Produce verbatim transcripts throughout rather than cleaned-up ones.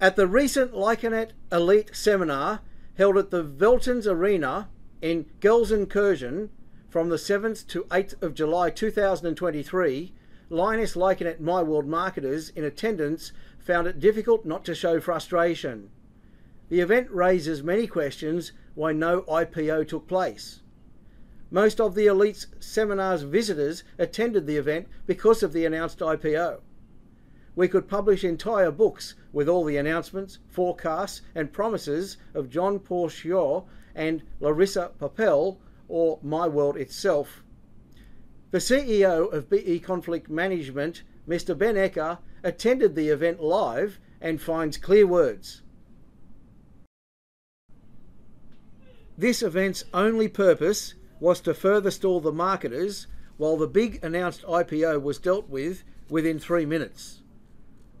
At the recent Lyconet Elite Seminar held at the Veltins-Arena in Gelsenkirchen from the seventh to eighth of July two thousand twenty-three, Lyoness Lyconet My World marketers in attendance found it difficult not to show frustration. The event raises many questions why no I P O took place. Most of the Elite's seminar's visitors attended the event because of the announced I P O. We could publish entire books with all the announcements, forecasts and promises of Jean-Paul Schoor and Larissa Papel, or My World itself. The C E O of B E Conflict Management, Mister Ben Ecker, attended the event live and finds clear words. This event's only purpose was to further stall the marketers while the big announced I P O was dealt with within three minutes.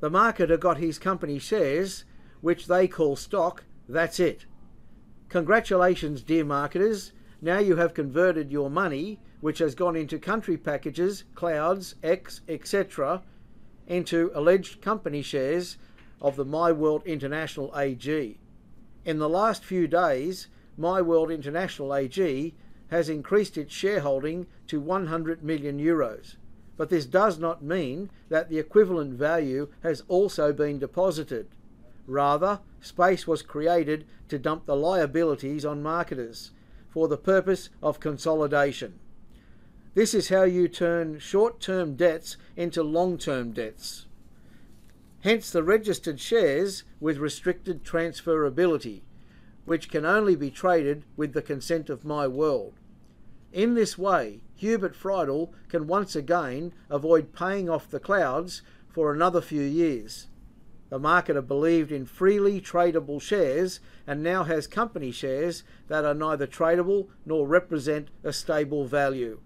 The marketer got his company shares, which they call stock. That's it. Congratulations, dear marketers. Now you have converted your money, which has gone into country packages, clouds, X, et cetera, into alleged company shares of the My World International A G. In the last few days, My World International A G has increased its shareholding to one hundred million euros. But this does not mean that the equivalent value has also been deposited. Rather, space was created to dump the liabilities on marketers for the purpose of consolidation. This is how you turn short-term debts into long-term debts. Hence the registered shares with restricted transferability, which can only be traded with the consent of My World. In this way, Hubert Freidl can once again avoid paying off the clouds for another few years. The marketer believed in freely tradable shares and now has company shares that are neither tradable nor represent a stable value.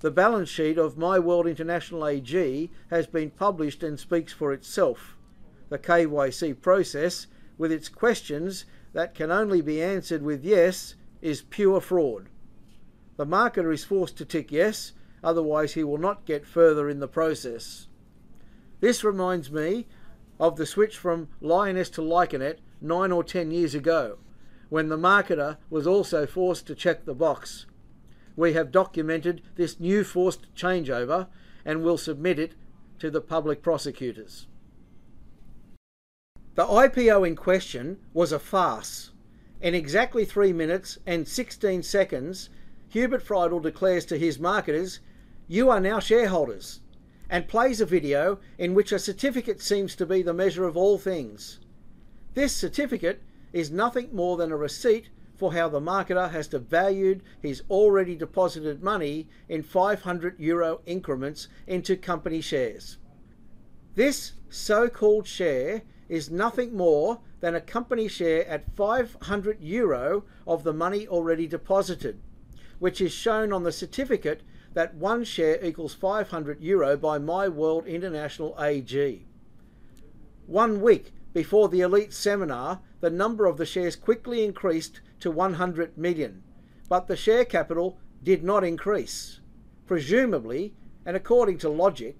The balance sheet of My World International A G has been published and speaks for itself. The K Y C process, with its questions that can only be answered with yes, is pure fraud. The marketer is forced to tick yes, otherwise he will not get further in the process. This reminds me of the switch from Lyoness to Lyconet nine or ten years ago, when the marketer was also forced to check the box. We have documented this new forced changeover and will submit it to the public prosecutors. The I P O in question was a farce. In exactly three minutes and sixteen seconds, Hubert Freidl declares to his marketers, "You are now shareholders," and plays a video in which a certificate seems to be the measure of all things. This certificate is nothing more than a receipt for how the marketer has devalued his already deposited money in five hundred euro increments into company shares. This so-called share is nothing more than a company share at five hundred euro of the money already deposited, which is shown on the certificate that one share equals five hundred euro by My World International A G. One week before the Elite Seminar, the number of the shares quickly increased to one hundred million, but the share capital did not increase. Presumably, and according to logic,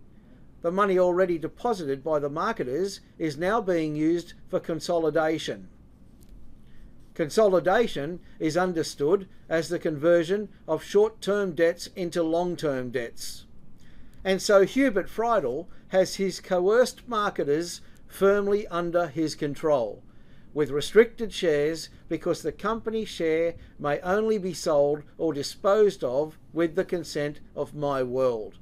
the money already deposited by the marketers is now being used for consolidation. Consolidation is understood as the conversion of short-term debts into long-term debts. And so Hubert Freidl has his coerced marketers firmly under his control, with restricted shares because the company share may only be sold or disposed of with the consent of My World.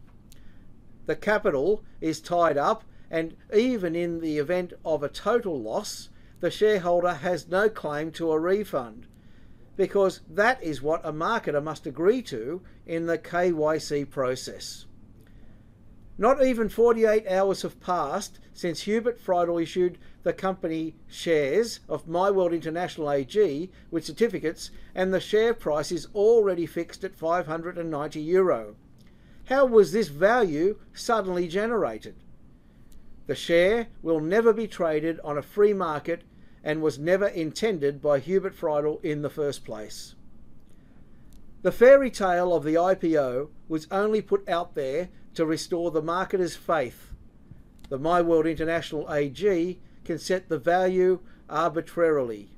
The capital is tied up, and even in the event of a total loss, the shareholder has no claim to a refund, because that is what a marketer must agree to in the K Y C process. Not even forty-eight hours have passed since Hubert Freidl issued the company shares of My World International A G with certificates, and the share price is already fixed at five hundred ninety euro. How was this value suddenly generated? The share will never be traded on a free market and was never intended by Hubert Freidl in the first place. The fairy tale of the I P O was only put out there to restore the marketer's faith. The My World International A G can set the value arbitrarily.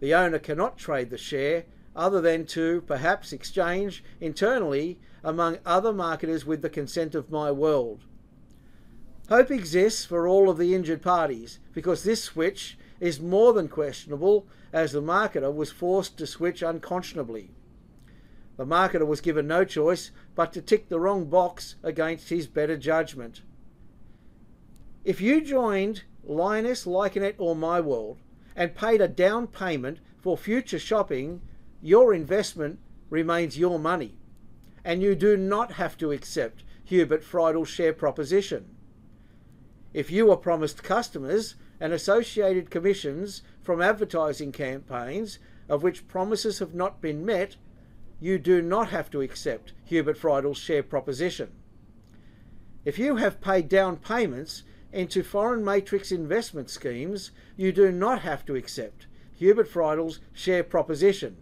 The owner cannot trade the share other than to, perhaps, exchange internally among other marketers with the consent of My World. Hope exists for all of the injured parties, because this switch is more than questionable, as the marketer was forced to switch unconscionably. The marketer was given no choice but to tick the wrong box against his better judgment. If you joined Lyoness, Lyconet or My World and paid a down payment for future shopping, your investment remains your money, and you do not have to accept Hubert Freidl's share proposition. If you were promised customers and associated commissions from advertising campaigns, of which promises have not been met, you do not have to accept Hubert Freidl's share proposition. If you have paid down payments into foreign matrix investment schemes, you do not have to accept Hubert Freidl's share proposition.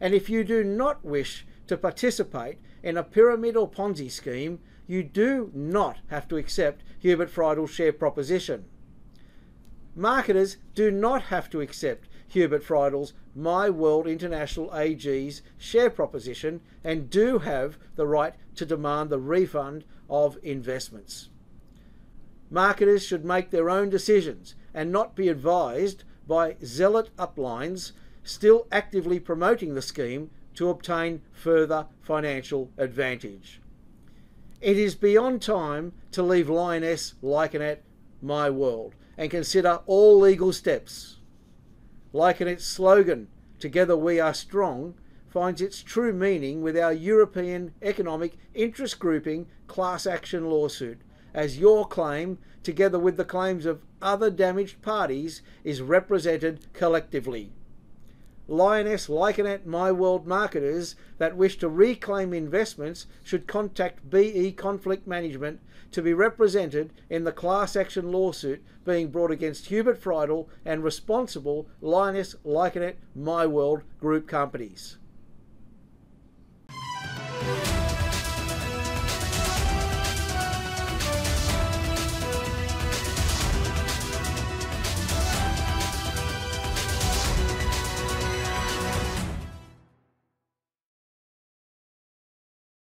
And if you do not wish to participate in a pyramid or Ponzi scheme, you do not have to accept Hubert Freidl's share proposition. Marketers do not have to accept Hubert Freidl's My World International A G's share proposition, and do have the right to demand the refund of investments. Marketers should make their own decisions and not be advised by zealot uplines still actively promoting the scheme to obtain further financial advantage. It is beyond time to leave Lyoness, Lyconet, My World, and consider all legal steps. Lyconet's slogan, "Together we are strong," finds its true meaning with our European Economic Interest Grouping class action lawsuit, as your claim, together with the claims of other damaged parties, is represented collectively. Lyoness, Lyconet, My World marketers that wish to reclaim investments should contact B E Conflict Management to be represented in the class action lawsuit being brought against Hubert Freidl and responsible Lyoness, Lyconet, My World group companies.